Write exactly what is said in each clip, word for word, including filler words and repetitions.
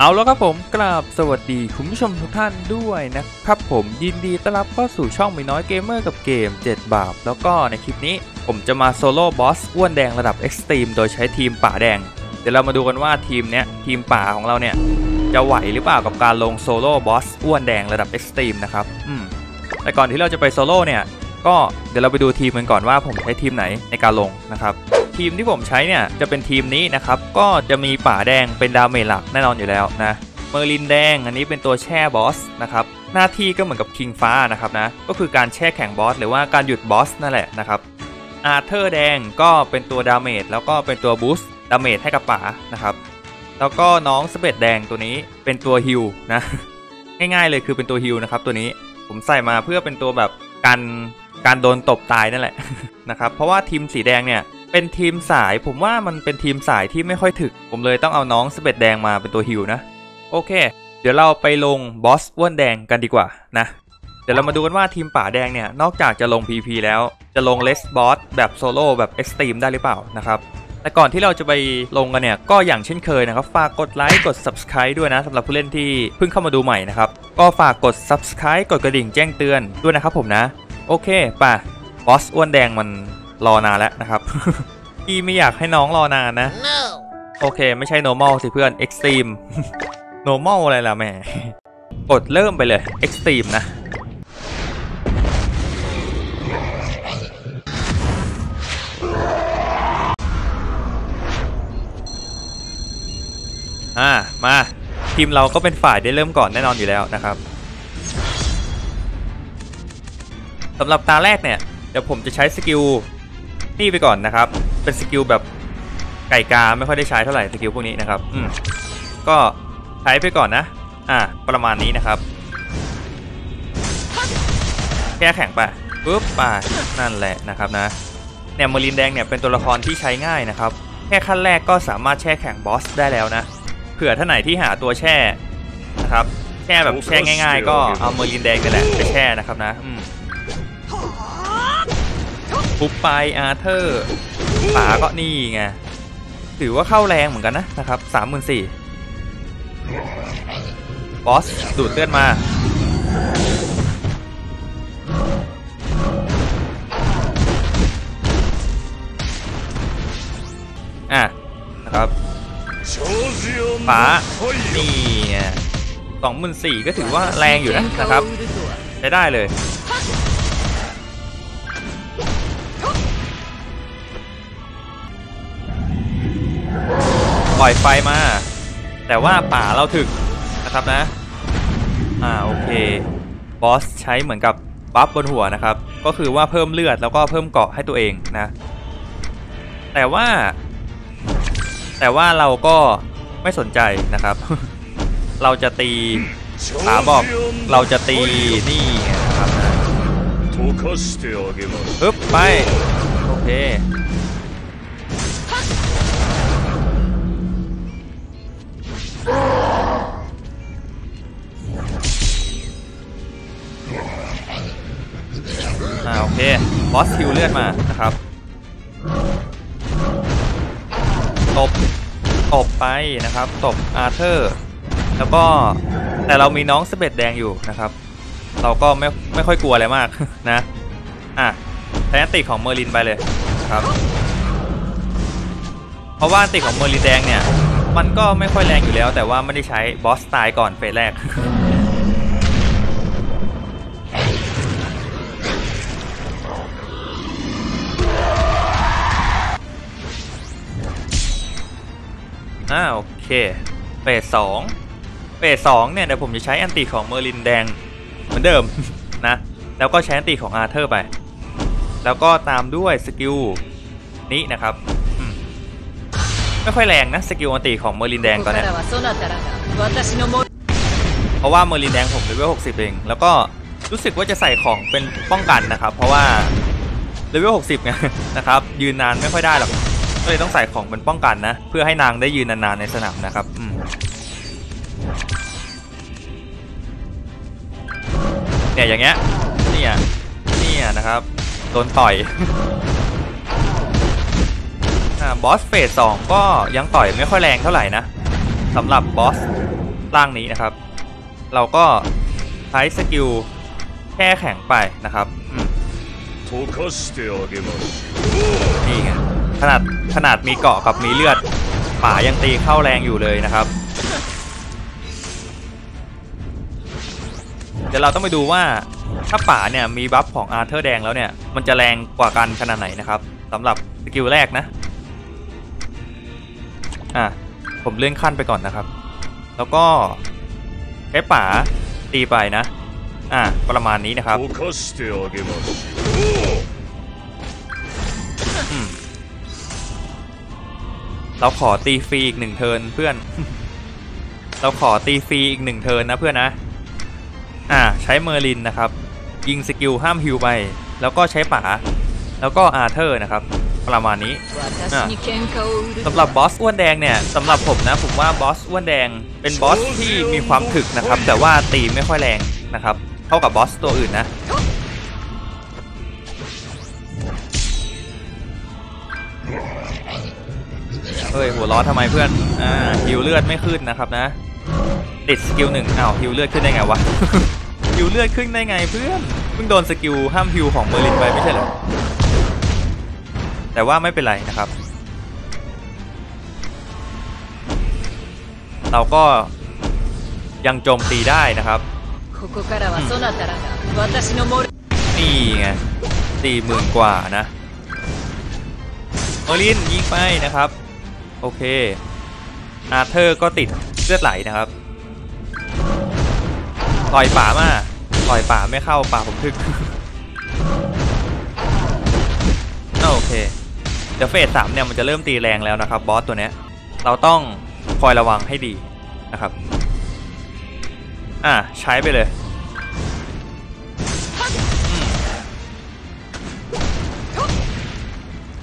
เอาแล้วครับผมกราบสวัสดีคุณผู้ชมทุกท่านด้วยนะครับผมยินดีต้อนรับเข้าสู่ช่องมีน้อยเกมเมอร์กับเกมเจ็ดบาปแล้วก็ในคลิปนี้ผมจะมาโซโล่บอสอ้วนแดงระดับเอ็กซ์ตรีมโดยใช้ทีมป่าแดงเดี๋ยวเรามาดูกันว่าทีมเนี้ยทีมป่าของเราเนี่ยจะไหวหรือเปล่ากับการลงโซโล่บอสอ้วนแดงระดับเอ็กซ์ตรีมนะครับอืมแต่ก่อนที่เราจะไปโซโล่เนี่ยก็เดี๋ยวเราไปดูทีมกันก่อนว่าผมใช้ทีมไหนในการลงนะครับทีมที่ผมใช้เนี่ยจะเป็นทีมนี้นะครับก็จะมีป่าแดงเป็นดาเมจหลักแน่นอนอยู่แล้วนะเมอร์ลินแดงอันนี้เป็นตัวแช่บอสนะครับหน้าที่ก็เหมือนกับคิงฟ้านะครับนะก็คือการแช่แข็งบอสหรือว่าการหยุดบอสนั่นแหละนะครับอาร์เธอร์แดงก็เป็นตัวดาเมจแล้วก็เป็นตัวบูสต์ดาเมจให้กับป่านะครับแล้วก็น้องสเปดแดงตัวนี้เป็นตัวฮิลนะง่ายๆเลยคือเป็นตัวฮิลนะครับตัวนี้ผมใส่มาเพื่อเป็นตัวแบบการการโดนตบตายนั่นแหละนะครับเพราะว่าทีมสีแดงเนี่ยเป็นทีมสายผมว่ามันเป็นทีมสายที่ไม่ค่อยถึกผมเลยต้องเอาน้องสเปดแดงมาเป็นตัวฮิลนะโอเคเดี๋ยวเราไปลงบอสอ้วนแดงกันดีกว่านะเดี๋ยวเรามาดูกันว่าทีมป่าแดงเนี่ยนอกจากจะลง พี พี แล้วจะลงเลสบอสแบบโซโล่แบบเอ็กซ์ตรีมได้หรือเปล่านะครับแต่ก่อนที่เราจะไปลงกันเนี่ยก็อย่างเช่นเคยนะครับฝากกดไลค์กด ซับสไครบ์ ด้วยนะสำหรับผู้เล่นที่เพิ่งเข้ามาดูใหม่นะครับก็ฝากกด ซับสไครบ์ กดกระดิ่งแจ้งเตือนด้วยนะครับผมนะโอเคป่ะบอสอ้วนแดงมันรอนานแล้วนะครับพี่ไม่อยากให้น้องรอนานนะ no. โอเคไม่ใช่ normal สิเพื่อน extreme normal อะไรล่ะแม่กดเริ่มไปเลย extreme นะอ่ามาทีมเราก็เป็นฝ่ายได้เริ่มก่อนแน่นอนอยู่แล้วนะครับสำหรับตาแรกเนี่ยเดี๋ยวผมจะใช้สกิลนี่ไปก่อนนะครับเป็นสกิลแบบไก่กาไม่ค่อยได้ใช้เท่าไหร่สกิลพวกนี้นะครับอืมก็ใช้ไปก่อนนะอ่าประมาณนี้นะครับแก้แข็งไปปุ๊บไปนั่นแหละนะครับนะเนี่ยเมอร์ลินแดงเนี่ยเป็นตัวละครที่ใช้ง่ายนะครับแค่ขั้นแรกก็สามารถแช่แข็งบอสได้แล้วนะเผื่อท่านไหนที่หาตัวแช่นะครับแช่แบบแช่ง่ายๆก็เอาเมอร์ลินแดงนี่แหละไปแช่นะครับนะอืมปุบไปอาร์เธอร์ป่าก็นี่ไงถือว่าเข้าแรงเหมือนกันนะนะครับ สามหมื่นสี่พัน บอสดูดเลือดมาอ่ะนะครับป่านี่ไง สองหมื่นสี่พัน ก็ถือว่าแรงอยู่นะนะครับใช้ได้เลยปล่อยไฟมาแต่ว่าป่าเราถึกนะครับนะอ่าโอเคบอสใช้เหมือนกับบัฟบนหัวนะครับก็คือว่าเพิ่มเลือดแล้วก็เพิ่มเกราะให้ตัวเองนะแต่ว่าแต่ว่าเราก็ไม่สนใจนะครับ เราจะตีป่าบอกเราจะตีนี่นะครับนะปึ๊บไปโอเคอ่าโอเคบอสฮิวเลือดมานะครับตบตบไปนะครับตบอาร์เธอร์แล้วก็แต่เรามีน้องสเปดแดงอยู่นะครับเราก็ไม่ไม่ค่อยกลัวอะไรมากนะอ่ะแทนติของเมอร์ลินไปเลยครับเพราะว่าติของเมอร์ลินแดงเนี่ยมันก็ไม่ค่อยแรงอยู่แล้วแต่ว่าไม่ได้ใช้บอสตายก่อนเฟสแรกอ่าโอเคเฟสสองเฟสสองเนี่ยเดี๋ยวผมจะใช้อันตีของเมอร์ลินแดงเหมือนเดิมนะแล้วก็ใช้อันตีของอาร์เธอร์ไปแล้วก็ตามด้วยสกิลนี้นะครับไม่ค่อยแรงนะสกิลอันตีของเมอร์ลินแดงตอนนี้เพราะว่าเมอร์ลินแดงผมเลเวลหกสิบเองแล้วก็รู้สึกว่าจะใส่ของเป็นป้องกันนะครับเพราะว่าเลเวลหกสิบไงนะครับยืนนานไม่ค่อยได้หรอกก็เลยต้องใส่ของเป็นป้องกันนะเพื่อให้นางได้ยืนนานๆในสนามนะครับอืมเนี่ยอย่างเงี้ยเนี่ยเนี่ยนะครับโดนต่อยบอสเฟสสองก็ยังต่อยไม่ค่อยแรงเท่าไหร่นะสำหรับบอส ร่างนี้นะครับเราก็ใช้สกิลแช่แข็งไปนะครับนี่ไงขนาดขนาดมีเกาะกับมีเลือดป่ายังตีเข้าแรงอยู่เลยนะครับเดี๋ยวเราต้องไปดูว่าถ้าป่าเนี่ยมีบัฟของอาร์เธอร์แดงแล้วเนี่ยมันจะแรงกว่ากันขนาดไหนนะครับสำหรับสกิลแรกนะอ่ะผมเลื่อนขั้นไปก่อนนะครับแล้วก็ใช้ป่าตีไปนะอ่ะประมาณนี้นะครับเราขอตีฟรีอีกหนึ่งเทิร์นเพื่อน เราขอตีฟรีอีกหนึ่งเทิร์นนะเพื่อนนะอ่าใช้เมอร์ลินนะครับยิงสกิลห้ามฮิวไปแล้วก็ใช้ป่าแล้วก็อาร์เธอร์นะครับประมาณนี้สำหรับบอสอ้วนแดงเนี่ยสำหรับผมนะผมว่าบอสอ้วนแดงเป็นบอสที่มีความถึกนะครับแต่ว่าตีไม่ค่อยแรงนะครับเท่ากับบอสตัวอื่นนะเฮ้ยหัวร้อนทำไมเพื่อนอ่าฮิวเลือดไม่ขึ้นนะครับนะติดสกิลหนึ่งอ้าวฮิวเลือดขึ้นได้ไงวะ ฮิวเลือดขึ้นได้ไงเพื่อนเพิ่งโดนสกิลห้ามฮิวของเมอร์ลินไปไม่ใช่เหรอแต่ว่าไม่เป็นไรนะครับเราก็ยังโจมตีได้นะครับนี่ไงตีหมื่นกว่านะเมอร์ลินยิงไปนะครับโอเคอาเธอร์ก็ติดเลือดไหลนะครับต่อยป่ามาต่อยป่าไม่เข้าป่าผมทึก โอเคเดี๋ยวเฟสสามเนี่ยมันจะเริ่มตีแรงแล้วนะครับบอสตัวเนี้ยเราต้องคอยระวังให้ดีนะครับอ่ะใช้ไปเลย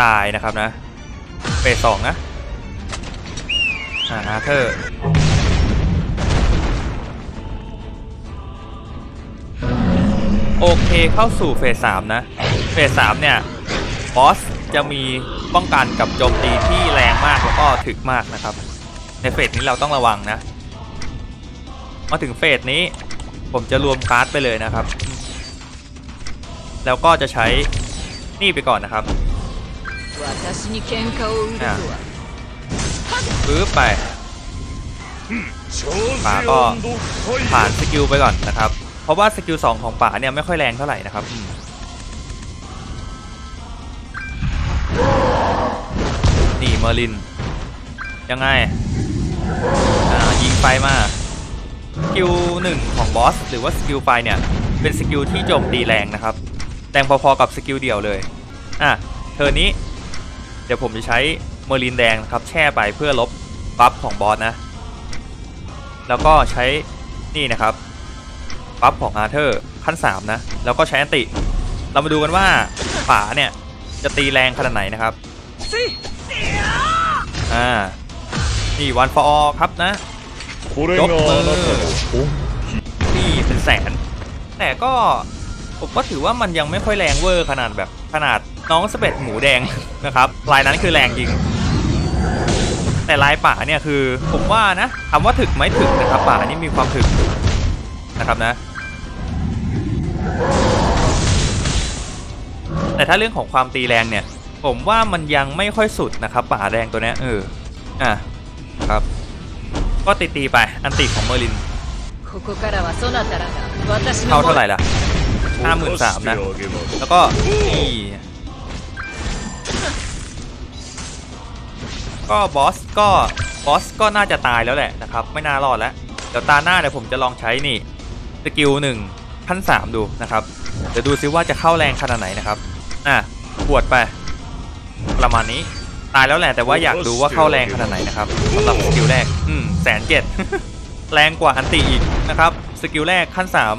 ตายนะครับนะเฟสสองนะอ่าอาร์เธอร์โอเคเข้าสู่เฟสสามนะเฟสสามเนี่ยบอสจะมีป้องกันกับโจมตีที่แรงมากแล้วก็ถึกมากนะครับในเฟสนี้เราต้องระวังนะมาถึงเฟสนี้ผมจะรวมการ์ดไปเลยนะครับแล้วก็จะใช้นี่ไปก่อนนะครับปึ๊บไปป่าก็ผ่านสกิลไปก่อนนะครับเพราะว่าสกิลสองของป่าเนี่ยไม่ค่อยแรงเท่าไหร่นะครับนี่เมอร์ลินยังไงยิงไฟมาสกิลหนึ่งของบอสหรือว่าสกิลไฟเนี่ยเป็นสกิลที่โจมตีแรงนะครับแรงพอๆกับสกิลเดียวเลยอ่ะเธอนี้เดี๋ยวผมจะใช้เมอร์ลินแดงครับแช่ไปเพื่อลบบัฟของบอสนะแล้วก็ใช้นี่นะครับบัฟของอาร์เธอร์ขั้นสามนะแล้วก็ใช้อันติเรามาดูกันว่าป่าเนี่ยจะตีแรงขนาดไหนนะครับอ่านี่วันฟอร์ครับนะยกมือนี่เป็นแสนแต่ก็ผมก็ถือว่ามันยังไม่ค่อยแรงเวอร์ขนาดแบบขนาดน้องสเปดหมูแดงนะครับลายนั้นคือแรงจริงแต่ลายป่าเนี่ยคือผมว่านะคำว่าถึกไม่ถึกนะครับป่านี่มีความถึกนะครับนะแต่ถ้าเรื่องของความตีแรงเนี่ยผมว่ามันยังไม่ค่อยสุดนะครับป่าแดงตัวนี้เอออ่ะครับก็ตีตีไปอันติของเมอร์ลินเข้าเท่าไหร่ล่ะห้าหมื่นสามนะแล้วก็นี่ก็บอสก็บอสก็น่าจะตายแล้วแหละนะครับไม่น่ารอดแล้วเดี๋ยวตาหน้าเดี๋ยวผมจะลองใช้นี่สกิลหนึ่งขั้นสามดูนะครับเดี๋ยวดูซิว่าจะเข้าแรงขนาดไหนนะครับอ่ะปวดไปประมาณนี้ตายแล้วแหละแต่ว่าอยากดูว่าเข้าแรงขนาดไหนนะครับสำหรับสกิลแรกอืมแสนเจ็ดแรงกว่าอันติอีกนะครับสกิลแรกขั้นสาม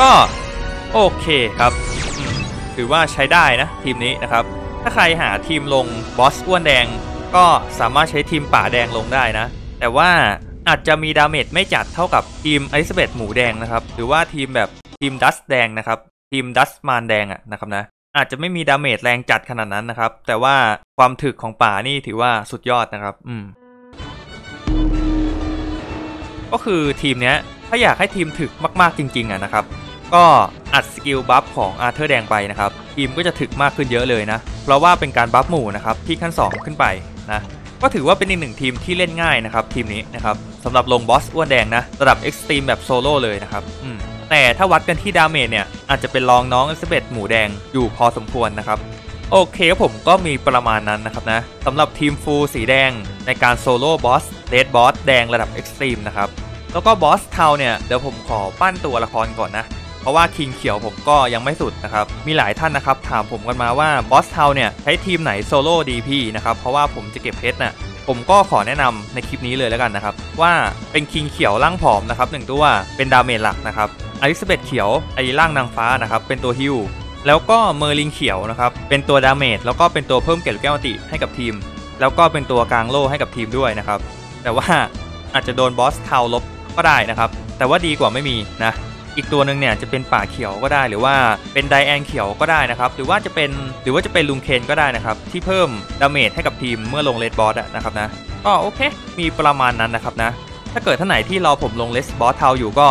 ก็โอเคครับถือว่าใช้ได้นะทีมนี้นะครับถ้าใครหาทีมลงบอสอ้วนแดงก็สามารถใช้ทีมป่าแดงลงได้นะแต่ว่าอาจจะมีดาเมจไม่จัดเท่ากับทีมไอซ์เบดหมูแดงนะครับหรือว่าทีมแบบทีมดัสแดงนะครับทีมดัสมานแดงอะนะครับนะ อาจจะไม่มีดาเมจแรงจัดขนาดนั้นนะครับแต่ว่าความถึกของป่านี่ถือว่าสุดยอดนะครับอืมก็คือทีมเนี้ยถ้าอยากให้ทีมถึกมากๆจริงๆอ่ะนะครับก็อัดสกิลบัฟของอาเธอร์แดงไปนะครับทีมก็จะถึกมากขึ้นเยอะเลยนะเพราะว่าเป็นการบัฟหมู่นะครับที่ขั้นสองขึ้นไปนะก็ถือว่าเป็นอีกหนึ่งทีมที่เล่นง่ายนะครับทีมนี้นะครับสำหรับลงบอสอ้วนแดงนะระดับเอ็กซ์ตรีมแบบโซโล่เลยนะครับแต่ถ้าวัดกันที่ดาเมจเนี่ยอาจจะเป็นรองน้องเอลิซาเบธหมูแดงอยู่พอสมควรนะครับโอเคผมก็มีประมาณนั้นนะครับนะสำหรับทีมฟูลสีแดงในการโซโล่บอสเดดบอสแดงระดับเอ็กซ์ตรีมนะครับแล้วก็บอสเทาเนี่ยเดี๋ยวผมขอปั้นตัวละครก่อนนะเพราะว่าคิงเขียวผมก็ยังไม่สุดนะครับมีหลายท่านนะครับถามผมกันมาว่าบอสเทาเนี่ยใช้ทีมไหนโซโล่ดีพี่นะครับเพราะว่าผมจะเก็บเพชรนะผมก็ขอแนะนำในคลิปนี้เลยแล้วกันนะครับว่าเป็นคิงเขียวร่างผอมนะครับหนึ่งตัวเป็นดาเมจหลักนะครับอลิซาเบธเขียวไอ้ร่างนางฟ้านะครับเป็นตัวฮิลแล้วก็เมอร์ลินเขียวนะครับเป็นตัวดาเมจแล้วก็เป็นตัวเพิ่มเกล็ดแก้วติให้กับทีมแล้วก็เป็นตัวกลางโล่ให้กับทีมด้วยนะครับแต่ว่าอาจจะโดนบอสเทาลบก็ได้นะครับแต่ว่าดีกว่าไม่มีนะอีกตัวหนึ่งเนี่ยจะเป็นป่าเขียวก็ได้หรือว่าเป็นไดแอนเขียวก็ได้นะครับหรือว่าจะเป็นหรือว่าจะเป็นลุงเคนก็ได้นะครับที่เพิ่มดาเมจให้กับทีมเมื่อลงเลดบอสนะครับนะก็โอเคมีประมาณนั้นนะครับนะถ้าเกิดท่านไหนที่รอผมลงเลดบอสเทาอยู่ก็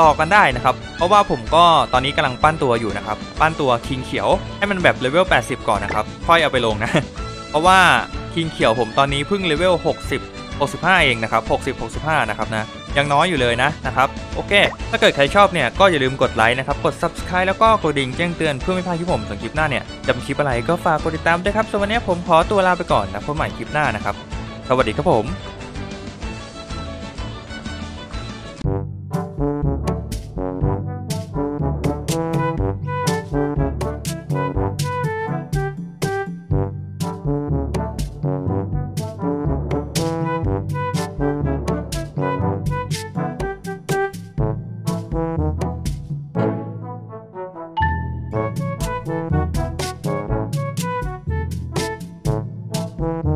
ต่อกันได้นะครับเพราะว่าผมก็ตอนนี้กำลังปั้นตัวอยู่นะครับปั้นตัวคิงเขียวให้มันแบบเลเวลแปดสิบก่อนนะครับค่อยเอาไปลงนะเพราะว่าคิงเขียวผมตอนนี้เพิ่งเลเวลหกสิบ หกสิบห้าเองนะครับหกสิบ หกสิบห้านะครับนะยังน้อยอยู่เลยนะนะครับโอเคถ้าเกิดใครชอบเนี่ยก็อย่าลืมกดไลค์นะครับกด ซับสไครบ์ แล้วก็กดดิ่งแจ้งเตือนเพื่อไม่พลาดคลิปผมส่วนคลิปหน้าเนี่ยจะมีคลิปอะไรก็ฝากกดติดตามด้วยครับส่วนวันนี้ผมขอตัวลาไปก่อนนะพบใหม่คลิปหน้านะครับสวัสดีครับผมThank you.